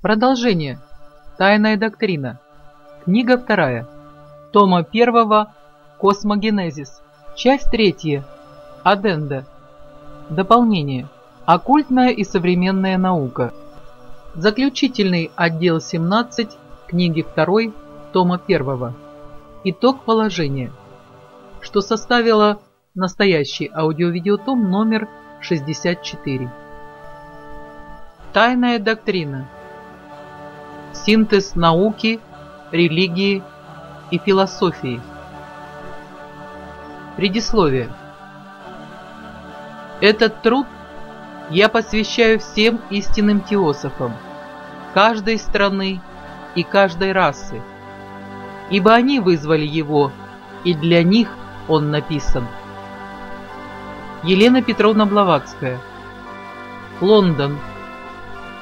Продолжение. Тайная доктрина. Книга 2. Тома 1. Космогенезис. Часть 3. Адденда. Дополнение. Оккультная и современная наука. Заключительный отдел 17 книги 2 тома 1. Итог положения, что составило настоящий аудиовидеотом номер 64. Тайная доктрина. Синтез науки, религии и философии. Предисловие. Этот труд я посвящаю всем истинным теософам каждой страны и каждой расы, ибо они вызвали его, и для них он написан. Елена Петровна Блаватская. Лондон.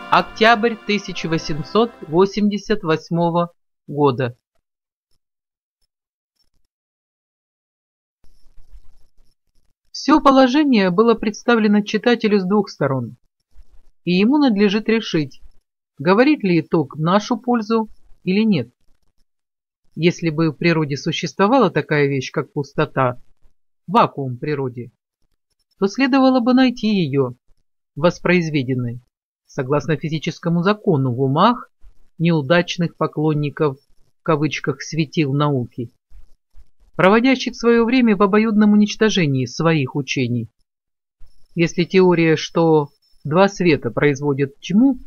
Октябрь 1888 года. Все положение было представлено читателю с двух сторон, и ему надлежит решить, говорит ли итог в нашу пользу или нет. Если бы в природе существовала такая вещь, как пустота, вакуум природе, то следовало бы найти ее, воспроизведенной, согласно физическому закону, в умах неудачных поклонников, в кавычках, светил науки, проводящих свое время в обоюдном уничтожении своих учений. Если теория, что два света производят тьму,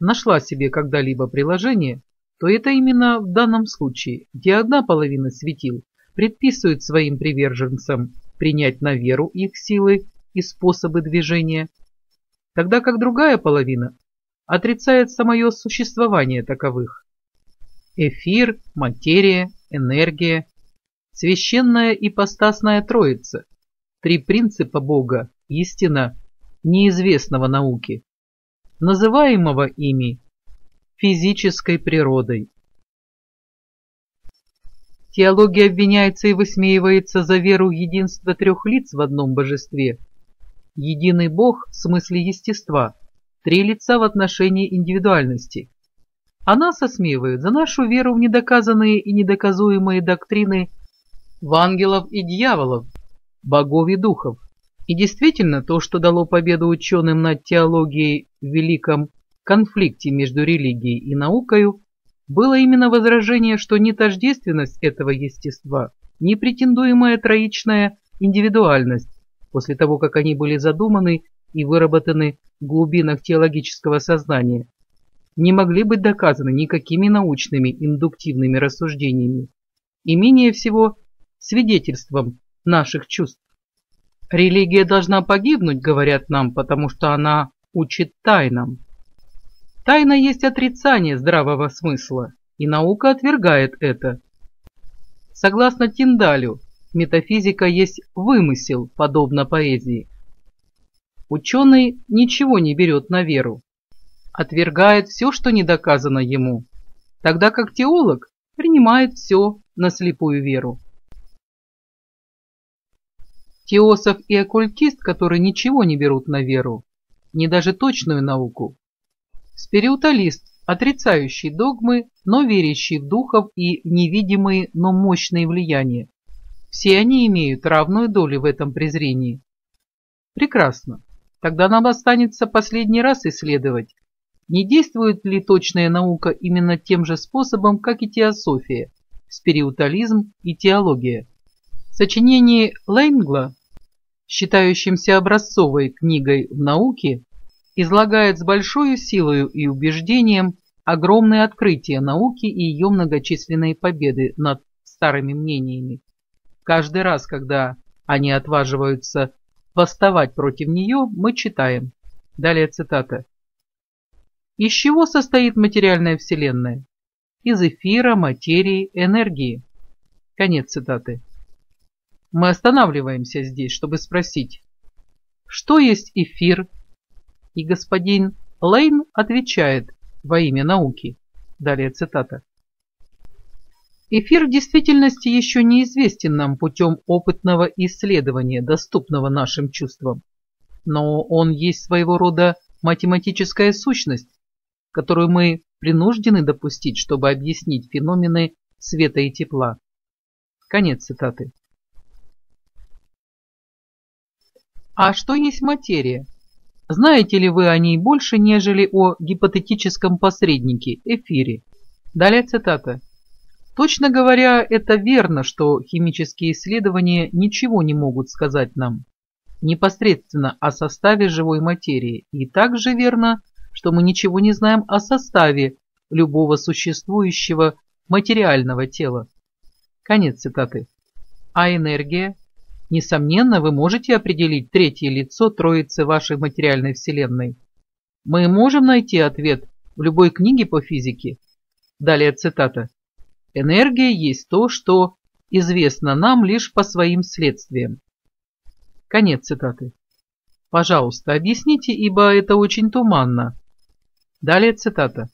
нашла себе когда-либо приложение, то это именно в данном случае, где одна половина светил предписывает своим приверженцам принять на веру их силы и способы движения, тогда как другая половина отрицает самое существование таковых. Эфир, материя, энергия, священная ипостасная Троица, три принципа Бога, истина, неизвестного науке, называемого ими физической природой. Теология обвиняется и высмеивается за веру в единство трех лиц в одном божестве. Единый Бог в смысле естества, три лица в отношении индивидуальности. А нас осмеивают за нашу веру в недоказанные и недоказуемые доктрины в ангелов и дьяволов, богов и духов. И действительно, то, что дало победу ученым над теологией в великом конфликте между религией и наукою, было именно возражение, что нетождественность этого естества, непретендуемая троичная индивидуальность, после того, как они были задуманы и выработаны в глубинах теологического сознания, не могли быть доказаны никакими научными индуктивными рассуждениями, и менее всего свидетельством наших чувств. Религия должна погибнуть, говорят нам, потому что она учит тайнам. Тайна есть отрицание здравого смысла, и наука отвергает это. Согласно Тиндалю, метафизика есть вымысел, подобно поэзии. Ученый ничего не берет на веру, отвергает все, что не доказано ему, тогда как теолог принимает все на слепую веру. Теософ и оккультист, которые ничего не берут на веру, не даже точную науку. Спиритуалист, отрицающий догмы, но верящий в духов и невидимые, но мощные влияния. Все они имеют равную долю в этом презрении. Прекрасно. Тогда нам останется последний раз исследовать, не действует ли точная наука именно тем же способом, как и теософия, спиритуализм и теология. В сочинении Лэнгла, считающимся образцовой книгой в науке, излагает с большой силою и убеждением огромные открытия науки и ее многочисленные победы над старыми мнениями. Каждый раз, когда они отваживаются восставать против нее, мы читаем. Далее цитата. Из чего состоит материальная вселенная? Из эфира, материи, энергии. Конец цитаты. Мы останавливаемся здесь, чтобы спросить, что есть эфир? И господин Лейн отвечает во имя науки. Далее цитата. Эфир в действительности еще неизвестен нам путем опытного исследования, доступного нашим чувствам. Но он есть своего рода математическая сущность, которую мы принуждены допустить, чтобы объяснить феномены света и тепла. Конец цитаты. А что есть материя? Знаете ли вы о ней больше, нежели о гипотетическом посреднике, эфире? Далее цитата. Точно говоря, это верно, что химические исследования ничего не могут сказать нам непосредственно о составе живой материи, и также верно, что мы ничего не знаем о составе любого существующего материального тела. Конец цитаты. А энергия? Несомненно, вы можете определить третье лицо троицы вашей материальной вселенной. Мы можем найти ответ в любой книге по физике. Далее цитата. Энергия есть то, что известно нам лишь по своим следствиям. Конец цитаты. Пожалуйста, объясните, ибо это очень туманно. Далее цитата.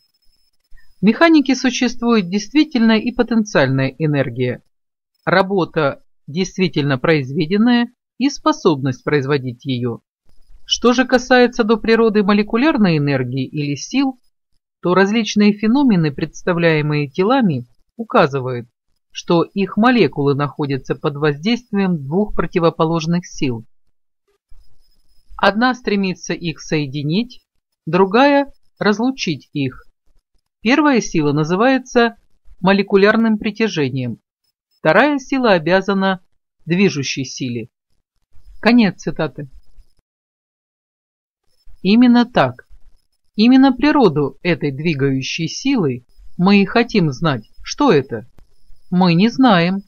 В механике существует действительная и потенциальная энергия, работа, действительно произведенная, и способность производить ее. Что же касается до природы молекулярной энергии или сил, то различные феномены, представляемые телами, указывают, что их молекулы находятся под воздействием двух противоположных сил. Одна стремится их соединить, другая – разлучить их. Первая сила называется молекулярным притяжением, вторая сила обязана движущей силе. Конец цитаты. Именно так. Именно природу этой двигающей силы мы и хотим знать. Что это? Мы не знаем.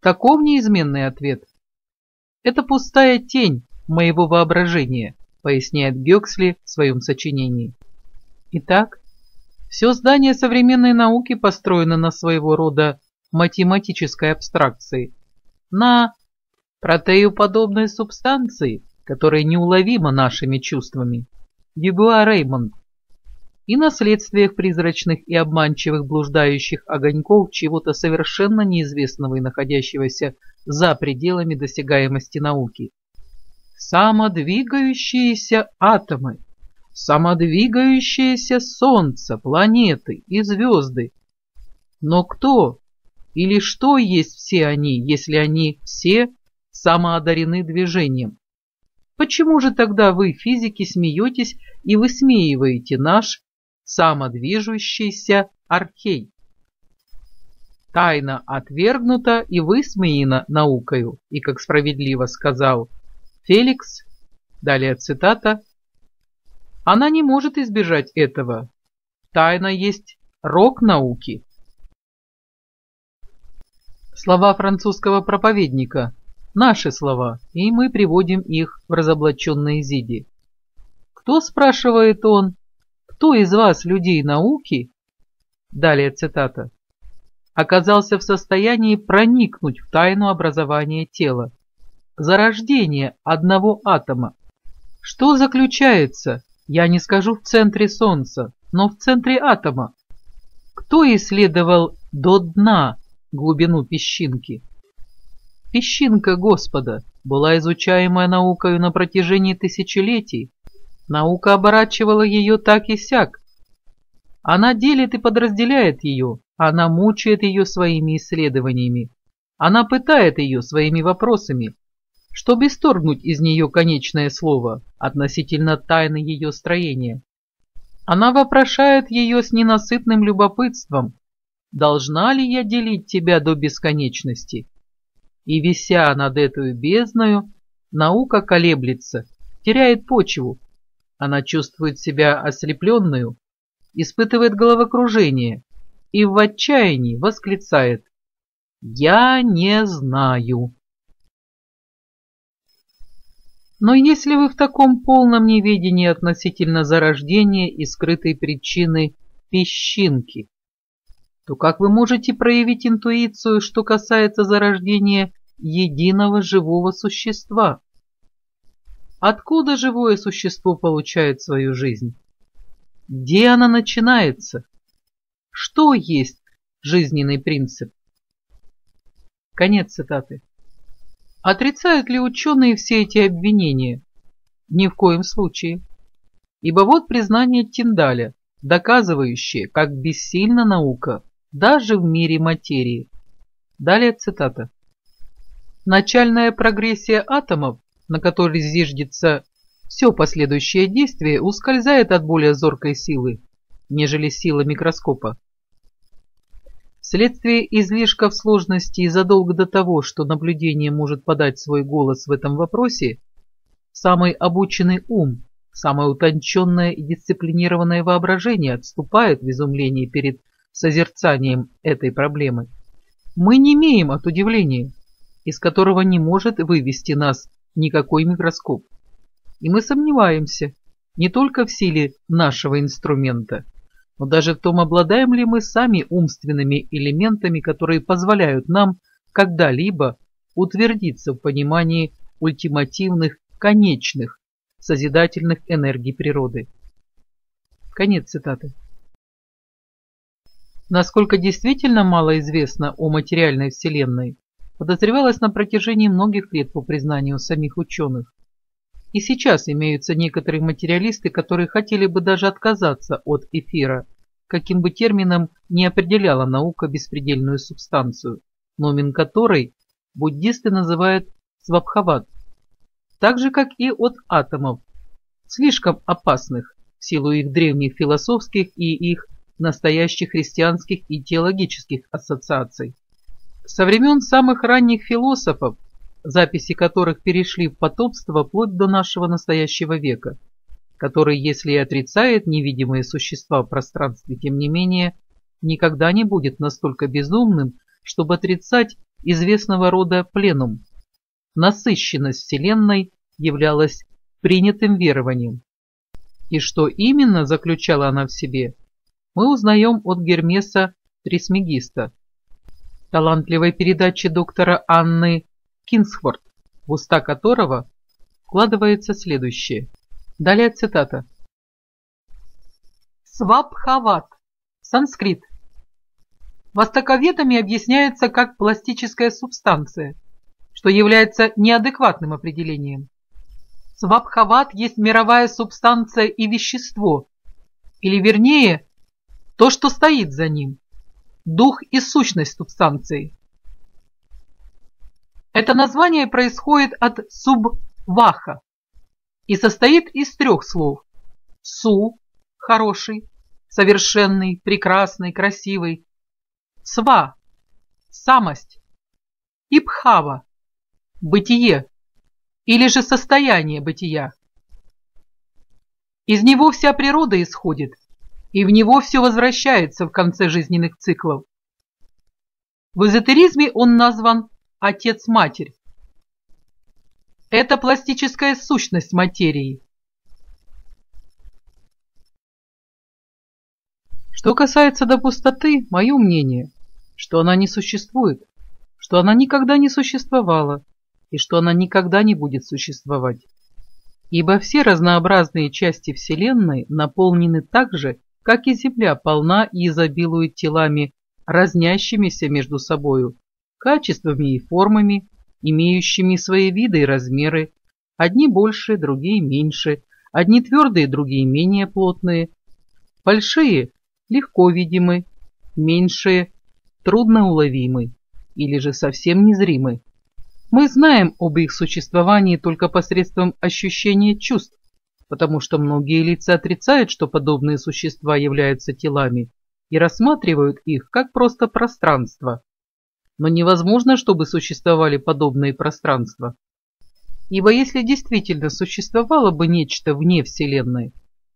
Таков неизменный ответ. Это пустая тень моего воображения, поясняет Гёксли в своем сочинении. Итак, все здание современной науки построено на своего рода математической абстракции, на протеоподобной субстанции, которая неуловима нашими чувствами, Дюбуа Реймонд, и на следствиях призрачных и обманчивых блуждающих огоньков чего-то совершенно неизвестного и находящегося за пределами досягаемости науки. Самодвигающиеся атомы, самодвигающиеся солнце, планеты и звезды. Но кто или что есть все они, если они все самоодарены движением? Почему же тогда вы, физики, смеетесь и высмеиваете наш самодвижущийся архей? Тайна отвергнута и высмеяна наукою, и, как справедливо сказал Феликс, далее цитата, она не может избежать этого. Тайна есть рок науки. Слова французского проповедника, наши слова, и мы приводим их в разоблаченной Изиде. Кто, спрашивает он, кто из вас, людей науки, далее цитата, оказался в состоянии проникнуть в тайну образования тела, зарождение одного атома? Что заключается, я не скажу в центре Солнца, но в центре атома? Кто исследовал до дна глубину песчинки? Песчинка Господа была изучаемая наукою на протяжении тысячелетий. Наука оборачивала ее так и сяк. Она делит и подразделяет ее, она мучает ее своими исследованиями, она пытает ее своими вопросами, чтобы исторгнуть из нее конечное слово относительно тайны ее строения. Она вопрошает ее с ненасытным любопытством: «Должна ли я делить тебя до бесконечности?» И, вися над этой бездною, наука колеблется, теряет почву. Она чувствует себя ослепленную, испытывает головокружение и в отчаянии восклицает: «Я не знаю». Но если вы в таком полном неведении относительно зарождения и скрытой причины песчинки, то как вы можете проявить интуицию, что касается зарождения единого живого существа? Откуда живое существо получает свою жизнь? Где она начинается? Что есть жизненный принцип? Конец цитаты. Отрицают ли ученые все эти обвинения? Ни в коем случае. Ибо вот признание Тиндаля, доказывающее, как бессильна наука даже в мире материи. Далее цитата. Начальная прогрессия атомов, на которой зиждется все последующее действие, ускользает от более зоркой силы, нежели сила микроскопа. Вследствие излишков сложности и задолго до того, что наблюдение может подать свой голос в этом вопросе, самый обученный ум, самое утонченное и дисциплинированное воображение отступает в изумлении перед созерцанием этой проблемы. Мы немеем от удивления, из которого не может вывести нас никакой микроскоп. И мы сомневаемся не только в силе нашего инструмента, но даже в том, обладаем ли мы сами умственными элементами, которые позволяют нам когда-либо утвердиться в понимании ультимативных, конечных, созидательных энергий природы. Конец цитаты. Насколько действительно мало известно о материальной Вселенной, подозревалось на протяжении многих лет по признанию самих ученых. И сейчас имеются некоторые материалисты, которые хотели бы даже отказаться от эфира, каким бы термином ни определяла наука беспредельную субстанцию, номен которой буддисты называют свабхават, так же как и от атомов, слишком опасных в силу их древних философских и их настоящих христианских и теологических ассоциаций. Со времен самых ранних философов, записи которых перешли в потомство вплоть до нашего настоящего века, который, если и отрицает невидимые существа в пространстве, тем не менее, никогда не будет настолько безумным, чтобы отрицать известного рода пленум. Насыщенность Вселенной являлась принятым верованием. И что именно заключала она в себе, мы узнаем от Гермеса Трисмегиста, талантливой передачи доктора Анны Кингсфорд, в уста которого вкладывается следующее. Далее цитата. Свабхават. Санскрит. Востоковедами объясняется как пластическая субстанция, что является неадекватным определением. Свабхават есть мировая субстанция и вещество, или вернее, то, что стоит за ним, дух и сущность субстанции. Это название происходит от субваха и состоит из трех слов. Су – хороший, совершенный, прекрасный, красивый. Сва – самость. И бхава – бытие или же состояние бытия. Из него вся природа исходит, и в него все возвращается в конце жизненных циклов. В эзотеризме он назван Отец-Матерь. Это пластическая сущность материи. Что касается до пустоты, мое мнение, что она не существует, что она никогда не существовала и что она никогда не будет существовать. Ибо все разнообразные части Вселенной наполнены так же, как и Земля полна и изобилует телами, разнящимися между собою, качествами и формами, имеющими свои виды и размеры, одни больше, другие меньше, одни твердые, другие менее плотные, большие легко видимы, меньшие трудно уловимы или же совсем незримы. Мы знаем об их существовании только посредством ощущения чувств, потому что многие лица отрицают, что подобные существа являются телами и рассматривают их как просто пространство. Но невозможно, чтобы существовали подобные пространства. Ибо если действительно существовало бы нечто вне Вселенной,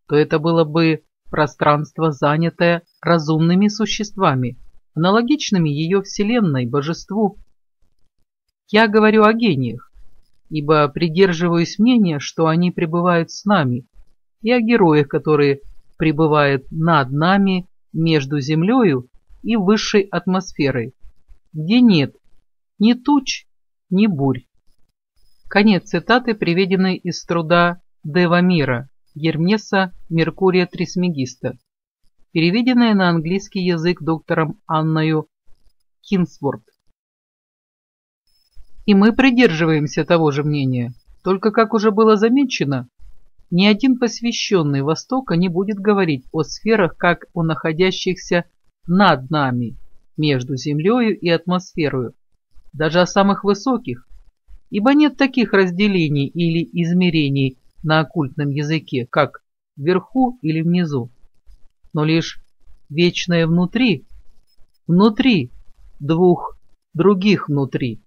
то это было бы пространство, занятое разумными существами, аналогичными ее Вселенной, Божеству. Я говорю о гениях, ибо придерживаюсь мнения, что они пребывают с нами, и о героях, которые пребывают над нами, между землею и высшей атмосферой, где нет ни туч, ни бурь. Конец цитаты, приведенной из труда Дева Мира Гермеса Меркурия Трисмегиста, переведенная на английский язык доктором Анною Кингсфорд. И мы придерживаемся того же мнения, только, как уже было замечено, Ни один посвященный Востока не будет говорить о сферах, как о находящихся над нами, между землею и атмосферою, даже о самых высоких, ибо нет таких разделений или измерений на оккультном языке, как вверху или внизу, но лишь вечное внутри, внутри двух других внутри,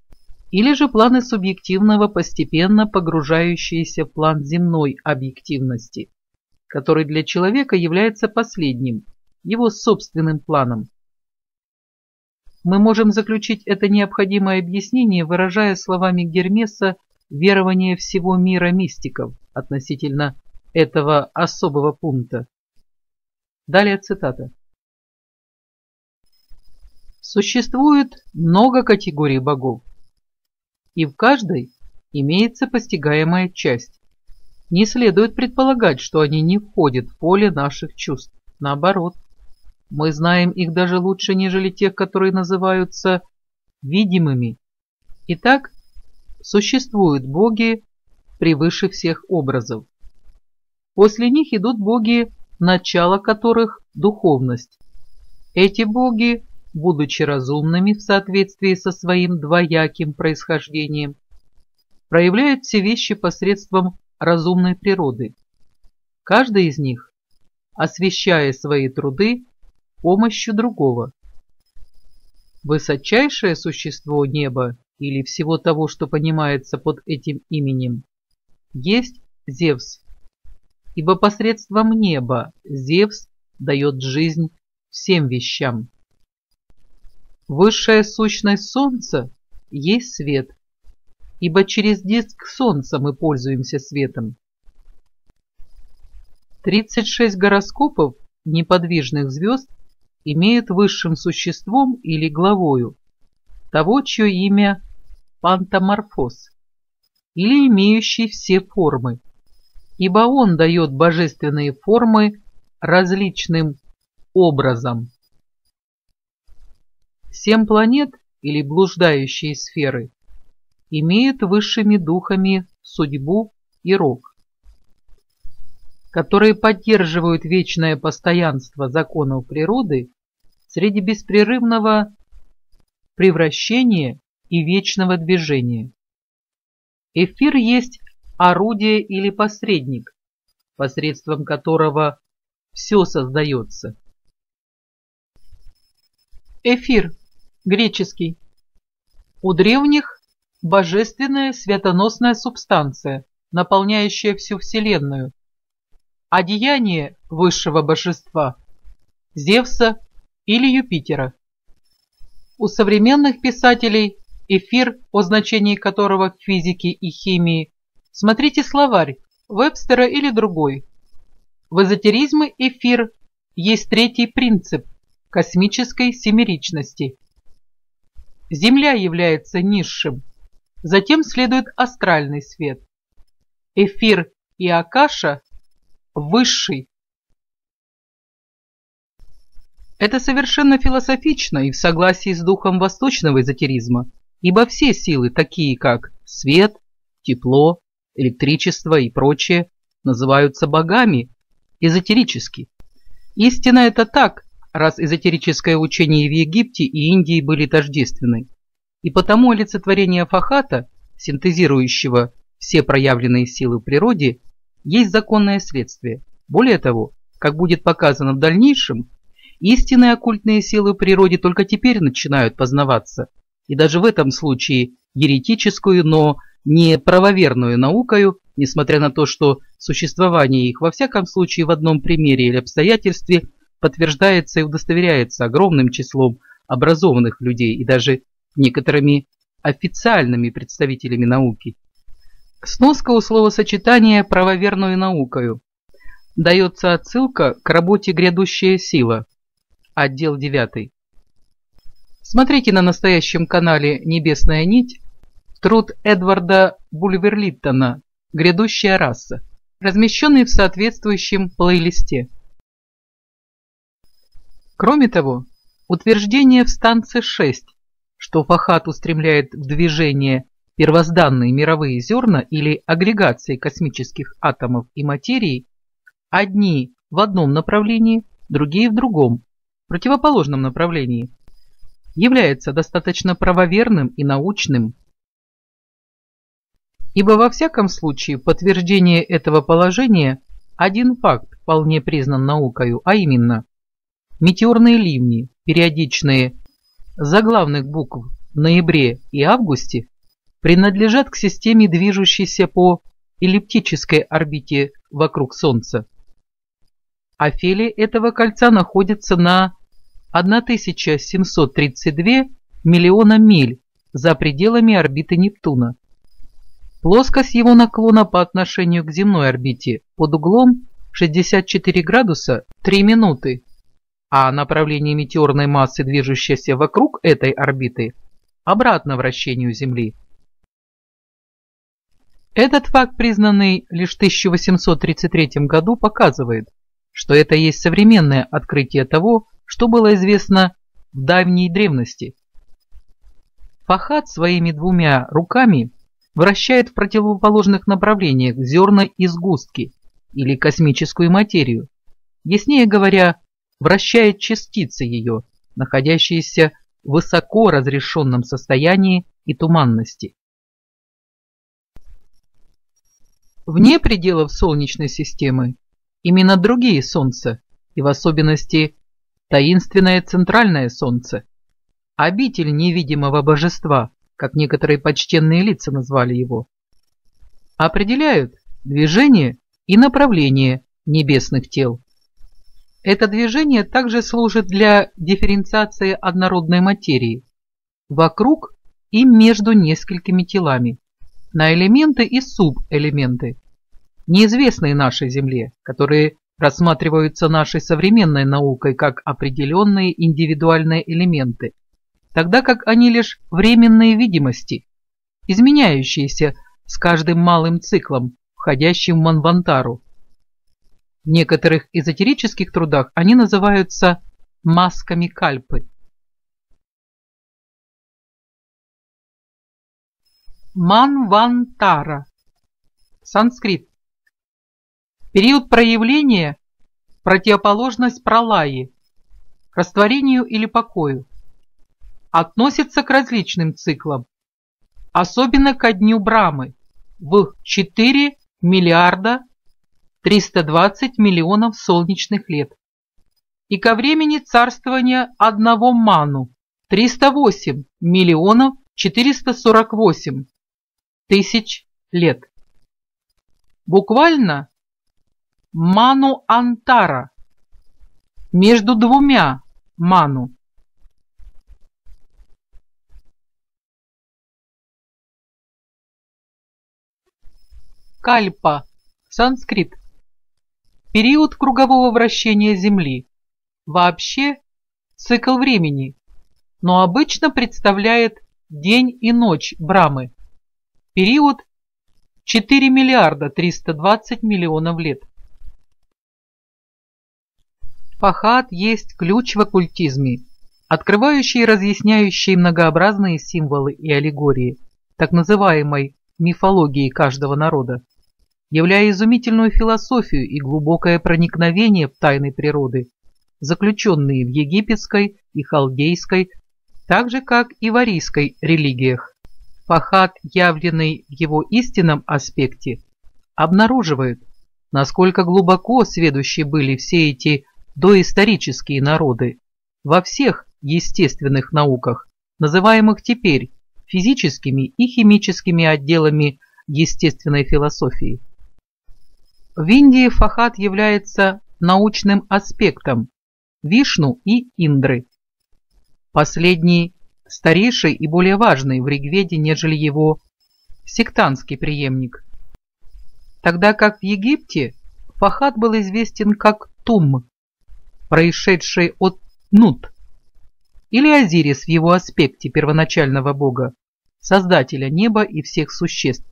или же планы субъективного, постепенно погружающиеся в план земной объективности, который для человека является последним, его собственным планом. Мы можем заключить это необходимое объяснение, выражая словами Гермеса верование всего мира мистиков относительно этого особого пункта. Далее цитата. Существует много категорий богов, и в каждой имеется постигаемая часть. Не следует предполагать, что они не входят в поле наших чувств. Наоборот, мы знаем их даже лучше, нежели тех, которые называются видимыми. Итак, существуют боги превыше всех образов. После них идут боги, начало которых – духовность. Эти боги, будучи разумными в соответствии со своим двояким происхождением, проявляют все вещи посредством разумной природы. Каждый из них, освещая свои труды помощью другого. Высочайшее существо неба, или всего того, что понимается под этим именем, есть Зевс, ибо посредством неба Зевс дает жизнь всем вещам. Высшая сущность Солнца есть свет, ибо через диск Солнца мы пользуемся светом. 36 гороскопов неподвижных звезд имеют высшим существом или главою того, чье имя пантоморфоз, или имеющий все формы, ибо он дает божественные формы различным образом. 7 планет, или блуждающие сферы, имеют высшими духами судьбу и рок, которые поддерживают вечное постоянство законов природы среди беспрерывного превращения и вечного движения. Эфир есть орудие или посредник, посредством которого все создается. Эфир, греческий. У древних божественная светоносная субстанция, наполняющая всю Вселенную. Одеяние высшего божества, Зевса или Юпитера. У современных писателей эфир, о значении которого в физике и химии, смотрите словарь Вебстера или другой. В эзотеризме эфир есть третий принцип космической семеричности. Земля является низшим, затем следует астральный свет. Эфир и Акаша – высший. Это совершенно философично и в согласии с духом восточного эзотеризма, ибо все силы, такие как свет, тепло, электричество и прочее, называются богами эзотерически. Истинно это так, раз эзотерическое учение в Египте и Индии были тождественны, и потому олицетворение Фохата, синтезирующего все проявленные силы в природе, есть законное следствие. Более того, как будет показано в дальнейшем, истинные оккультные силы в природе только теперь начинают познаваться, и даже в этом случае еретическую, но не правоверную наукою, несмотря на то, что существование их во всяком случае в одном примере или обстоятельстве подтверждается и удостоверяется огромным числом образованных людей и даже некоторыми официальными представителями науки. Сноска у словосочетания «правоверную наукою». Дается отсылка к работе «Грядущая сила», отдел 9. Смотрите на настоящем канале «Небесная нить» труд Эдварда Бульверлиттона «Грядущая раса», размещенный в соответствующем плейлисте. Кроме того, утверждение в станции 6, что Фохат устремляет в движение первозданные мировые зерна или агрегации космических атомов и материи, одни в одном направлении, другие в другом, противоположном направлении, является достаточно правоверным и научным. Ибо во всяком случае подтверждение этого положения один факт вполне признан наукою, а именно метеорные ливни, периодичные заглавных букв в ноябре и августе, принадлежат к системе, движущейся по эллиптической орбите вокруг Солнца. Афели этого кольца находится на 1732 миллиона миль за пределами орбиты Нептуна. Плоскость его наклона по отношению к земной орбите под углом 64 градуса 3 минуты, а направление метеорной массы, движущейся вокруг этой орбиты, обратно вращению Земли. Этот факт, признанный лишь в 1833 году, показывает, что это есть современное открытие того, что было известно в давней древности. Фохат своими двумя руками вращает в противоположных направлениях зерна и сгустки, или космическую материю, яснее говоря, вращает частицы ее, находящиеся в высоко разрешенном состоянии и туманности. Вне пределов Солнечной системы именно другие Солнца, и в особенности таинственное центральное Солнце, обитель невидимого божества, как некоторые почтенные лица назвали его, определяют движение и направление небесных тел. Это движение также служит для дифференциации однородной материи вокруг и между несколькими телами на элементы и субэлементы, неизвестные нашей Земле, которые рассматриваются нашей современной наукой как определенные индивидуальные элементы, тогда как они лишь временные видимости, изменяющиеся с каждым малым циклом, входящим в Манвантару. В некоторых эзотерических трудах они называются масками Кальпы. Манвантара. Санскрит. Период проявления – противоположность пралаи, растворению или покою. Относится к различным циклам, особенно ко дню Брамы в 4 миллиарда 320 миллионов солнечных лет и ко времени царствования одного Ману 308 миллионов 448 тысяч лет. Буквально Ману Антара, между двумя Ману. Кальпа. Санскрит. Период кругового вращения Земли, вообще цикл времени, но обычно представляет день и ночь Брамы, период 4 миллиарда 320 миллионов лет. Фохат есть ключ в оккультизме, открывающий и разъясняющий многообразные символы и аллегории, так называемой мифологии каждого народа, являя изумительную философию и глубокое проникновение в тайны природы, заключенные в египетской и халдейской, так же как и в арийской религиях. Фохат, явленный в его истинном аспекте, обнаруживает, насколько глубоко сведущи были все эти доисторические народы во всех естественных науках, называемых теперь физическими и химическими отделами естественной философии. В Индии Фохат является научным аспектом Вишну и Индры. Последний старейший и более важный в Ригведе, нежели его сектантский преемник. Тогда как в Египте Фохат был известен как Тум, происшедший от Нут, или Азирис в его аспекте первоначального бога, создателя неба и всех существ.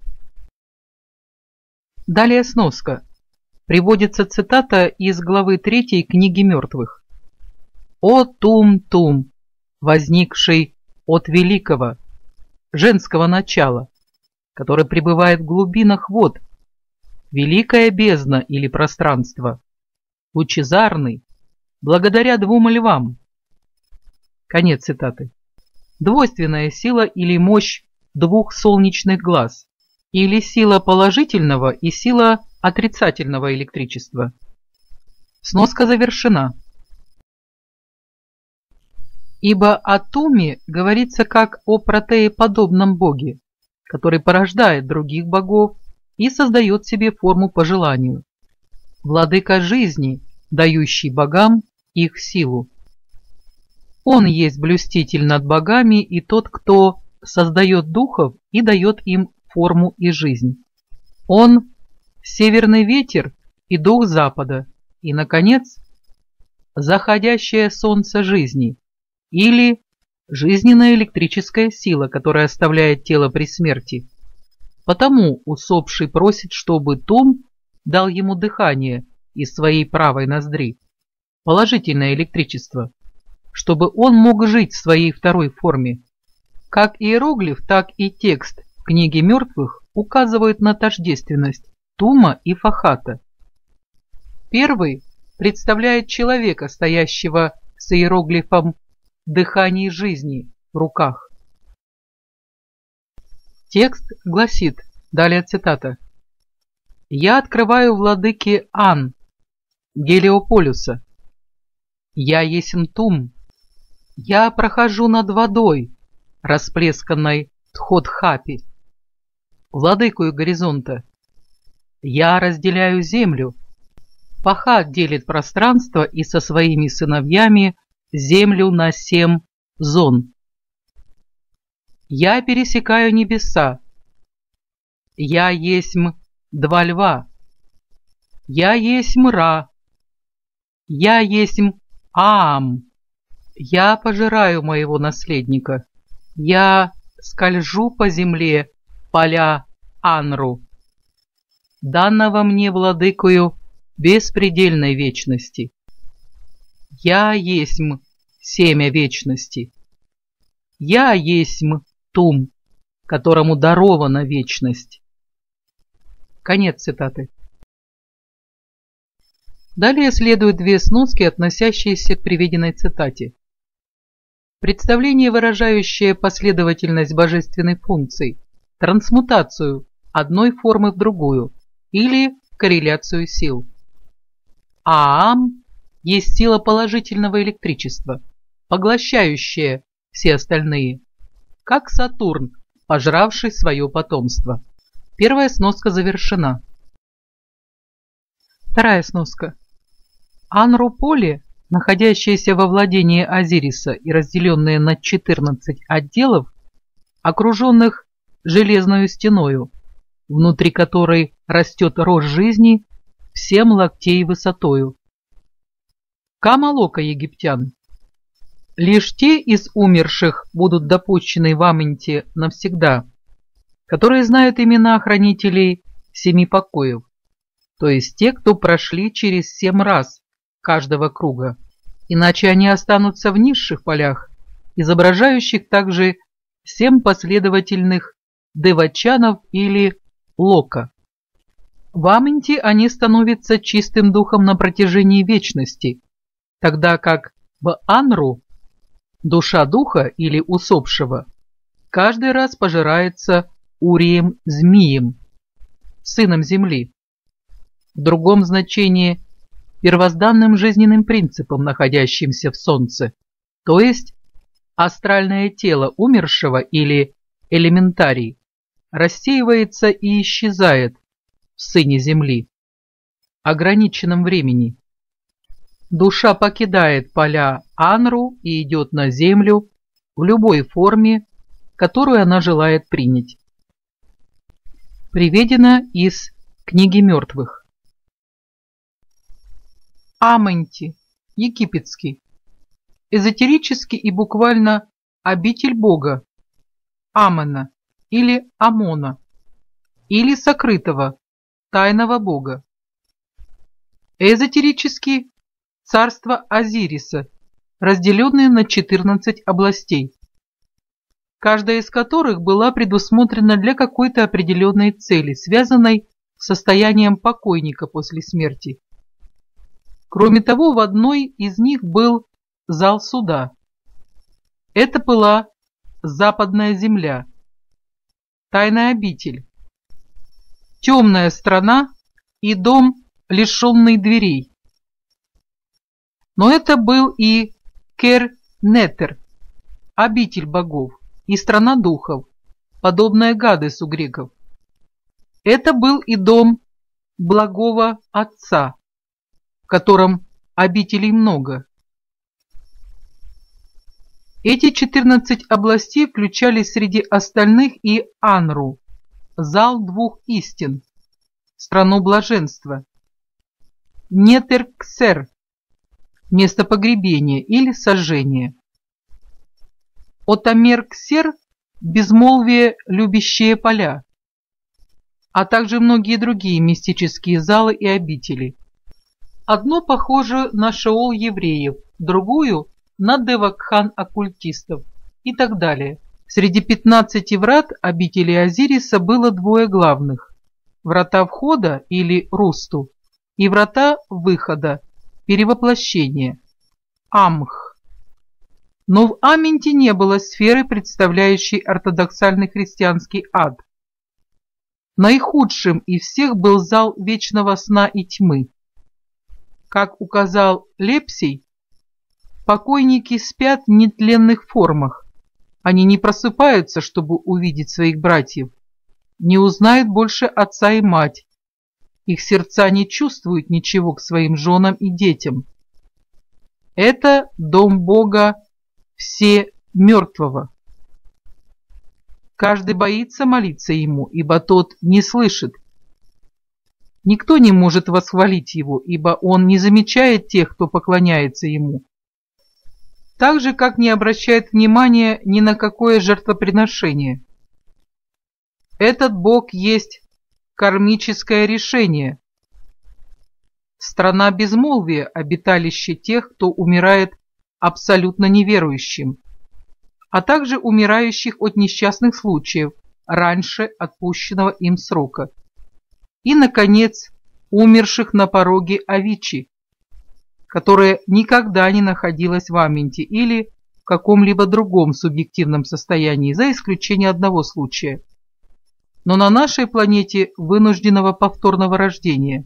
Далее сноска. Приводится цитата из главы 3 Книги Мертвых. «О Тум-Тум, возникший от великого, женского начала, который пребывает в глубинах вод, великая бездна или пространство, лучезарный, благодаря двум львам. Конец цитаты. Двойственная сила или мощь двух солнечных глаз, или сила положительного и сила отрицательного электричества. Сноска завершена. Ибо о Туме говорится как о протееподобном боге, который порождает других богов и создает себе форму по желанию. Владыка жизни, дающий богам их силу. Он есть блюститель над богами и тот, кто создает духов и дает им форму и жизнь. Он – северный ветер и дух запада, и, наконец, заходящее солнце жизни, или жизненная электрическая сила, которая оставляет тело при смерти. Потому усопший просит, чтобы Тум дал ему дыхание из своей правой ноздри, положительное электричество, чтобы он мог жить в своей второй форме. Как иероглиф, так и текст «Книги мертвых» указывают на тождественность Тума и Фохата. Первый представляет человека, стоящего с иероглифом «Дыхание жизни» в руках. Текст гласит, далее цитата, «Я открываю владыке Ан, Гелиополюса. Я есмь Тум. Я прохожу над водой, расплесканной Тхотхапи, владыкою горизонта. Я разделяю землю. Фохат делит пространство и со своими сыновьями землю на 7 зон. Я пересекаю небеса. Я есмь два льва. Я есмь Ра. Я есмь Аам. Я пожираю моего наследника. Я скольжу по земле поля Анру, данного мне владыкою беспредельной вечности. Я есмь семя вечности. Я есмь Тум, которому дарована вечность». Конец цитаты. Далее следуют две сноски, относящиеся к приведенной цитате. Представление, выражающее последовательность божественной функций, трансмутацию одной формы в другую или корреляцию сил. Аам есть сила положительного электричества, поглощающая все остальные, как Сатурн, пожравший свое потомство. Первая сноска завершена. Вторая сноска. Анру поле, находящееся во владении Азириса и разделенное на 14 отделов, окруженных железную стеною, внутри которой растет рост жизни в 7 локтей высотою. Камалока египтян. Лишь те из умерших будут допущены в Аменти навсегда, которые знают имена хранителей 7 покоев, то есть те, кто прошли через 7 раз каждого круга, иначе они останутся в низших полях, изображающих также 7 последовательных девачанов или лока. В Аменти они становятся чистым духом на протяжении вечности, тогда как в Анру душа духа или усопшего каждый раз пожирается Урием-змием, сыном земли, в другом значении первозданным жизненным принципом, находящимся в солнце, то есть астральное тело умершего или элементарий рассеивается и исчезает в сыне земли, ограниченном времени. Душа покидает поля Анру и идет на землю в любой форме, которую она желает принять. Приведено из «Книги мертвых». Аменти, египетский, эзотерически и буквально обитель бога, Амона или Амона, или сокрытого, тайного бога. Эзотерически царство Азириса, разделенное на 14 областей. каждая из которых была предусмотрена для какой-то определенной цели, связанной с состоянием покойника после смерти. Кроме того, в одной из них был зал суда. Это была Западная земля, тайная обитель, темная страна и дом, лишенный дверей. Но это был и Кер-Нетер, обитель богов, и страна духов, подобная Гадесу у греков. Это был и дом благого отца, в котором обителей много. Эти 14 областей включали среди остальных и Анру, зал двух истин, страну блаженства, Нетерксер, место погребения или сожжения, Отамерксер, безмолвие, любящие поля, а также многие другие мистические залы и обители. Одно похоже на Шеол евреев, другую – на Девакхан оккультистов и так далее. Среди 15 врат обители Азириса было двое главных – врата входа или Русту и врата выхода, перевоплощения – Амх. Но в Аменти не было сферы, представляющей ортодоксальный христианский ад. Наихудшим из всех был зал вечного сна и тьмы. Как указал Лепсий, покойники спят в нетленных формах. Они не просыпаются, чтобы увидеть своих братьев, не узнают больше отца и мать. Их сердца не чувствуют ничего к своим женам и детям. Это дом Бога все мертвого. Каждый боится молиться ему, ибо тот не слышит. Никто не может восхвалить его, ибо он не замечает тех, кто поклоняется ему. Так же, как не обращает внимания ни на какое жертвоприношение. Этот Бог есть кармическое решение. Страна безмолвия, обиталище тех, кто умирает абсолютно неверующим, а также умирающих от несчастных случаев раньше отпущенного им срока. И, наконец, умерших на пороге Авичи, которая никогда не находилась в Аменти или в каком-либо другом субъективном состоянии, за исключением одного случая, но на нашей планете вынужденного повторного рождения.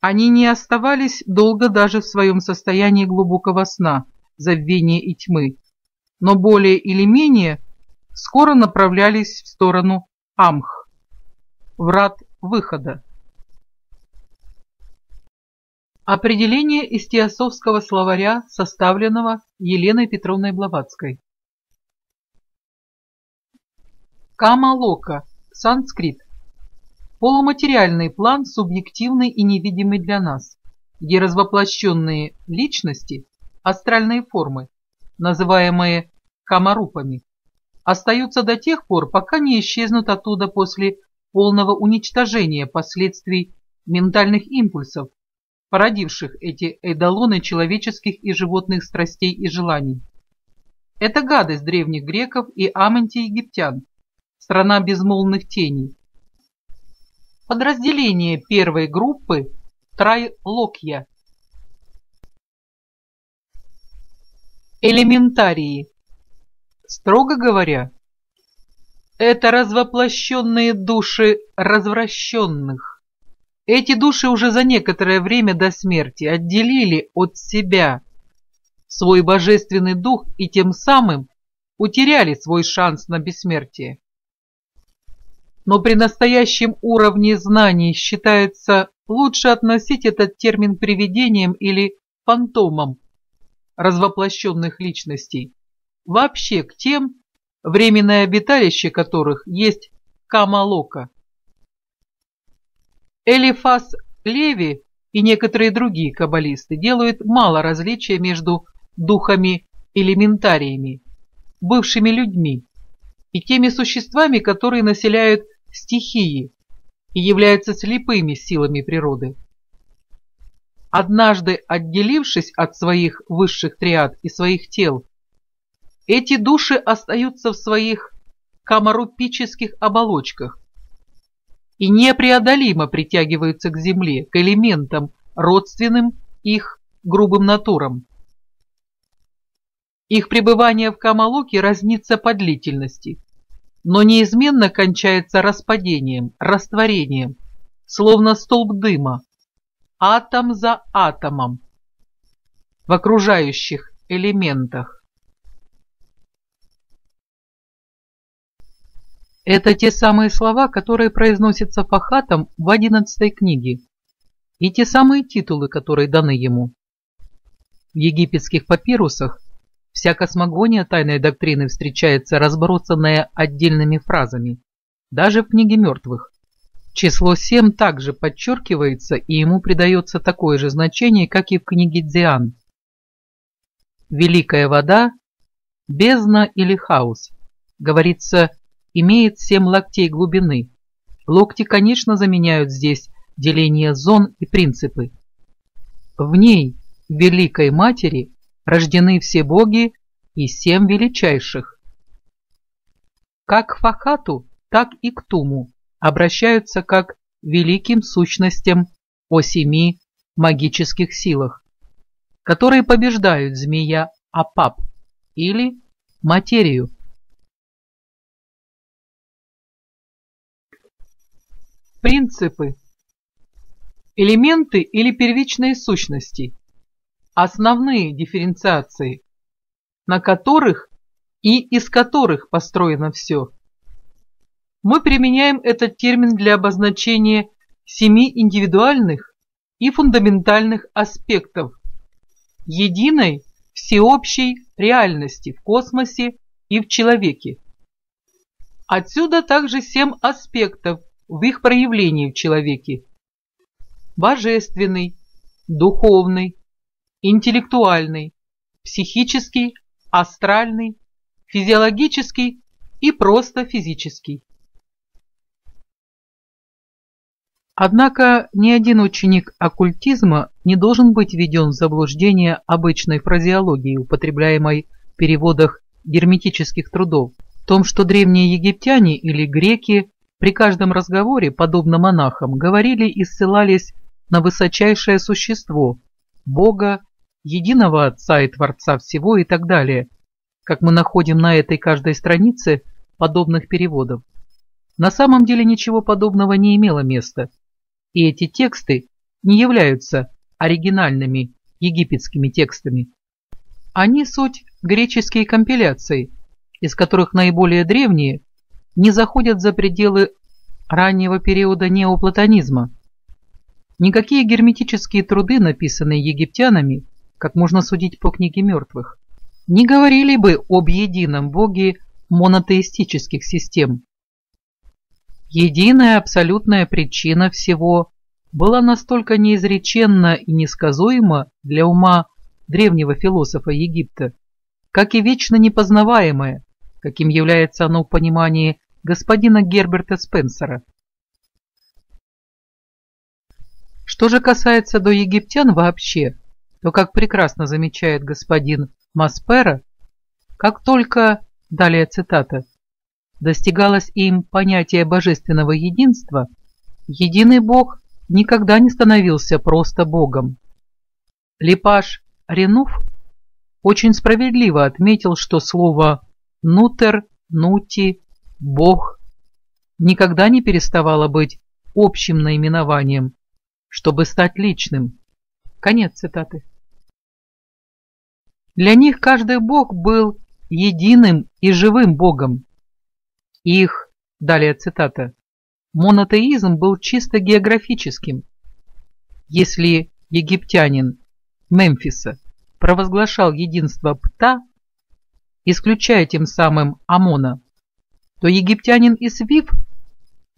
Они не оставались долго даже в своем состоянии глубокого сна, забвения и тьмы, но более или менее скоро направлялись в сторону Амх. Врат выхода. Определение из теософского словаря, составленного Еленой Петровной Блаватской. Камалока, санскрит. Полуматериальный план, субъективный и невидимый для нас, где развоплощенные личности, астральные формы, называемые камарупами, остаются до тех пор, пока не исчезнут оттуда после полного уничтожения последствий ментальных импульсов, породивших эти эйдолоны человеческих и животных страстей и желаний. Это гадость древних греков и Аменти египтян, страна безмолвных теней. Подразделение первой группы Трайлокья. Элементарии. Строго говоря, это развоплощенные души развращенных. Эти души уже за некоторое время до смерти отделили от себя свой божественный дух и тем самым утеряли свой шанс на бессмертие. Но при настоящем уровне знаний считается лучше относить этот термин привидением или фантомом развоплощенных личностей вообще к тем, временное обиталище которых есть Камалока. Элифас Леви и некоторые другие каббалисты делают мало различия между духами-элементариями, бывшими людьми, и теми существами, которые населяют стихии и являются слепыми силами природы. Однажды отделившись от своих высших триад и своих тел, Эти души остаются в своих камарупических оболочках и непреодолимо притягиваются к земле, к элементам, родственным их грубым натурам. Их пребывание в Камалоке разнится по длительности, но неизменно кончается распадением, растворением, словно столб дыма, атом за атомом в окружающих элементах. Это те самые слова, которые произносятся Фохатом в 11 книге, и те самые титулы, которые даны ему. В египетских папирусах вся космогония тайной доктрины встречается разбросанная отдельными фразами, даже в книге мертвых. Число 7 также подчеркивается, и ему придается такое же значение, как и в книге Дзиан. Великая вода, бездна или хаос, говорится, имеет 7 локтей глубины. Локти, конечно, заменяют здесь деление зон и принципы. В ней, Великой Матери, рождены все боги и 7 величайших. Как к Фохату, так и к Туму обращаются как к великим сущностям о 7 магических силах, которые побеждают змея Апап или материю. Принципы. Элементы или первичные сущности – основные дифференциации, на которых и из которых построено все. Мы применяем этот термин для обозначения 7 индивидуальных и фундаментальных аспектов единой всеобщей реальности в космосе и в человеке. Отсюда также 7 аспектов в их проявлении в человеке: божественный, духовный, интеллектуальный, психический, астральный, физиологический и просто физический. Однако ни один ученик оккультизма не должен быть введен в заблуждение обычной фразеологии, употребляемой в переводах герметических трудов, в том, что древние египтяне или греки при каждом разговоре, подобно монахам, говорили и ссылались на высочайшее существо, Бога, единого Отца и Творца всего и так далее, как мы находим на этой каждой странице подобных переводов. На самом деле ничего подобного не имело места, и эти тексты не являются оригинальными египетскими текстами. Они суть греческие компиляции, из которых наиболее древние не заходят за пределы раннего периода неоплатонизма. Никакие герметические труды, написанные египтянами, как можно судить по книге мертвых, не говорили бы об едином боге монотеистических систем. Единая абсолютная причина всего была настолько неизреченна и несказуема для ума древнего философа Египта, как и вечно непознаваемая, каким является оно в понимании господина Герберта Спенсера. Что же касается доегиптян вообще, то, как прекрасно замечает господин Маспера, как только, далее цитата, достигалось им понятие божественного единства, единый Бог никогда не становился просто Богом. Лепаш Ренуф очень справедливо отметил, что слово «нутер», «нути», «бог» никогда не переставало быть общим наименованием, чтобы стать личным. Конец цитаты. Для них каждый бог был единым и живым богом. Их, далее цитата, монотеизм был чисто географическим. Если египтянин Мемфиса провозглашал единство Пта, исключая тем самым Амона, то египтянин из Виф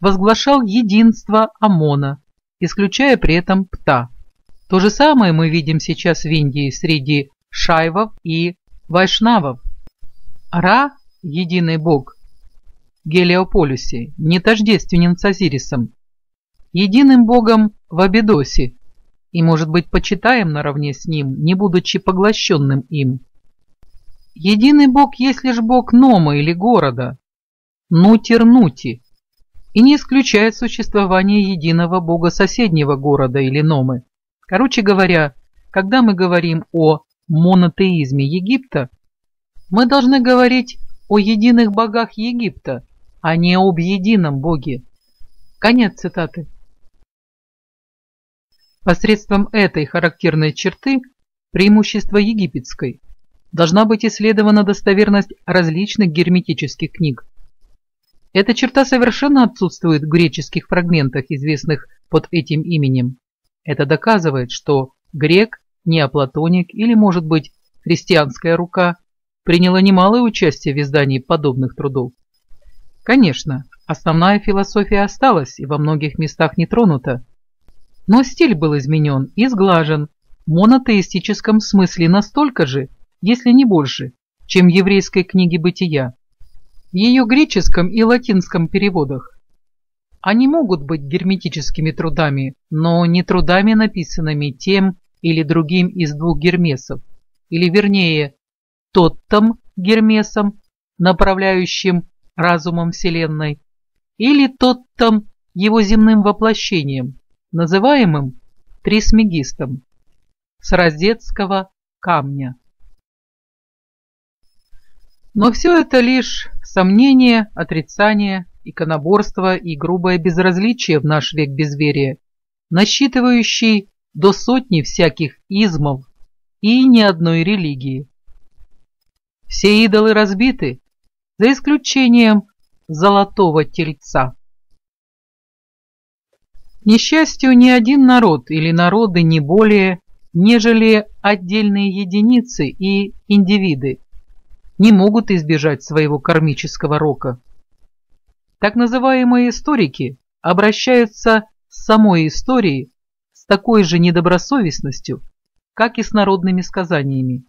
возглашал единство Амона, исключая при этом Пта. То же самое мы видим сейчас в Индии среди шайвов и вайшнавов. Ра, единый бог Гелиополисе, не тождественен с Азирисом, единым богом в Абидосе, и может быть почитаем наравне с ним, не будучи поглощенным им. единый бог есть лишь бог Нома или города, Нутир-Нути, и не исключает существование единого бога соседнего города или Номы. Короче говоря, когда мы говорим о монотеизме Египта, мы должны говорить о единых богах Египта, а не об едином боге. Конец цитаты. Посредством этой характерной черты, преимущества египетской, должна быть исследована достоверность различных герметических книг. Эта черта совершенно отсутствует в греческих фрагментах, известных под этим именем. Это доказывает, что грек, неоплатоник или, может быть, христианская рука приняла немалое участие в издании подобных трудов. Конечно, основная философия осталась и во многих местах не тронута, но стиль был изменен и сглажен в монотеистическом смысле настолько же, если не больше, чем в еврейской книге «Бытия», в ее греческом и латинском переводах. Они могут быть герметическими трудами, но не трудами, написанными тем или другим из двух Гермесов, или вернее, Тоттом Гермесом, направляющим разумом Вселенной, или Тоттом его земным воплощением, называемым Трисмегистом, с Розетского камня. Но все это лишь сомнение, отрицание, иконоборство и грубое безразличие в наш век безверия, насчитывающий до сотни всяких измов и ни одной религии. Все идолы разбиты, за исключением золотого тельца. К несчастью, ни один народ или народы не более, нежели отдельные единицы и индивиды не могут избежать своего кармического рока. Так называемые историки обращаются с самой историей с такой же недобросовестностью, как и с народными сказаниями.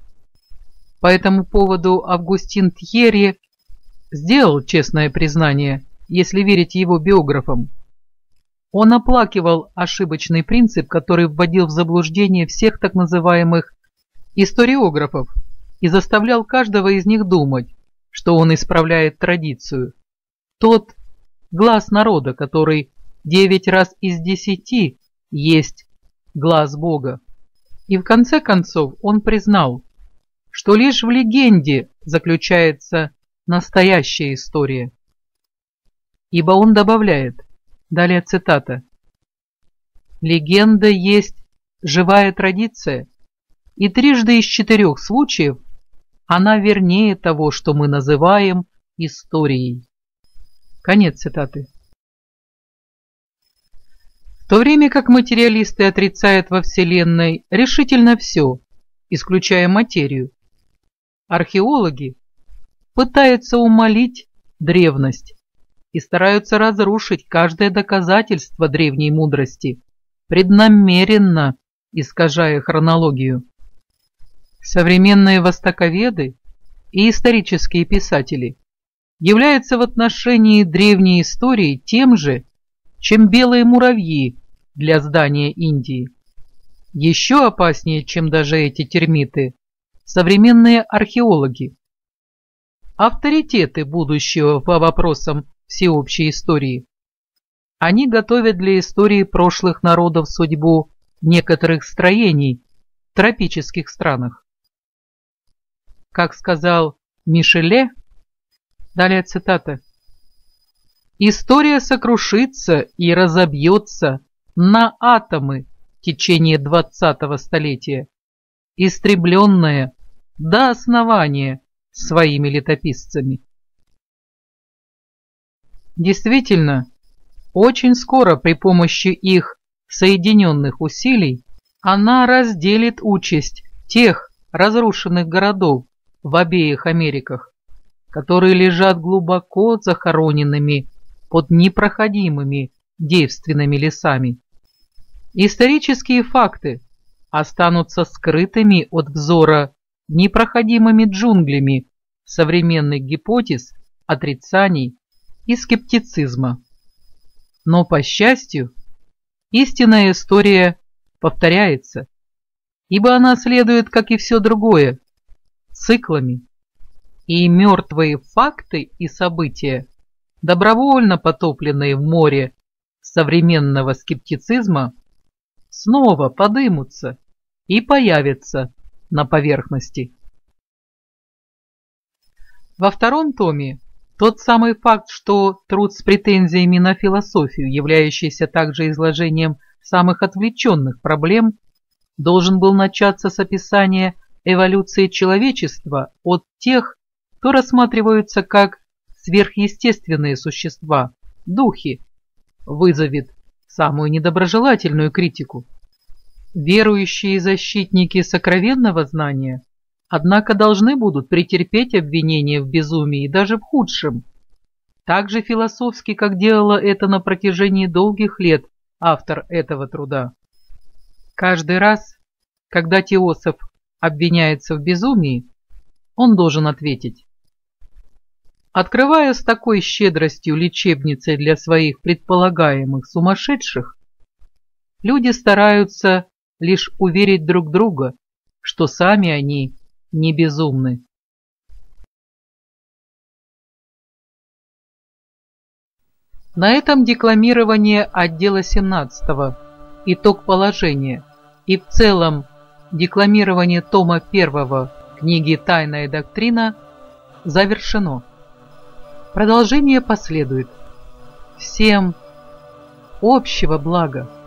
По этому поводу Августин Тьерри сделал честное признание, если верить его биографам. Он оплакивал ошибочный принцип, который вводил в заблуждение всех так называемых историографов и заставлял каждого из них думать, что он исправляет традицию. Тот глаз народа, который 9 раз из 10 есть глаз Бога. И в конце концов он признал, что лишь в легенде заключается настоящая история. Ибо он добавляет, далее цитата: «Легенда есть живая традиция, и 3 из 4 случаев она вернее того, что мы называем историей». Конец цитаты. В то время как материалисты отрицают во Вселенной решительно все, исключая материю, археологи пытаются умолить древность и стараются разрушить каждое доказательство древней мудрости, преднамеренно искажая хронологию. Современные востоковеды и исторические писатели являются в отношении древней истории тем же, чем белые муравьи для здания Индии. Еще опаснее, чем даже эти термиты, современные археологи, авторитеты будущего по вопросам всеобщей истории. Они готовят для истории прошлых народов судьбу некоторых строений в тропических странах. Как сказал Мишеле, далее цитата: «История сокрушится и разобьется на атомы в течение 20-го столетия, истребленная до основания своими летописцами». Действительно, очень скоро при помощи их соединенных усилий она разделит участь тех разрушенных городов в обеих Америках, которые лежат глубоко захороненными под непроходимыми девственными лесами. Исторические факты останутся скрытыми от взора непроходимыми джунглями современных гипотез, отрицаний и скептицизма. Но, по счастью, истинная история повторяется, ибо она следует, как и все другое, циклами, и мертвые факты и события, добровольно потопленные в море современного скептицизма, снова подымутся и появятся на поверхности. Во втором томе тот самый факт, что труд с претензиями на философию, являющийся также изложением самых отвлеченных проблем, должен был начаться с описания эволюции человечества от тех, кто рассматриваются как сверхъестественные существа, духи, вызовет самую недоброжелательную критику. Верующие защитники сокровенного знания, однако, должны будут претерпеть обвинения в безумии даже в худшем, так же философски, как делала это на протяжении долгих лет автор этого труда. Каждый раз, когда теософ обвиняется в безумии, он должен ответить. Открывая с такой щедростью лечебницы для своих предполагаемых сумасшедших, люди стараются лишь уверить друг друга, что сами они не безумны. На этом декламирование отдела 17, итог положения, и в целом декламирование тома 1 книги «Тайная доктрина» завершено. Продолжение последует. Всем общего блага!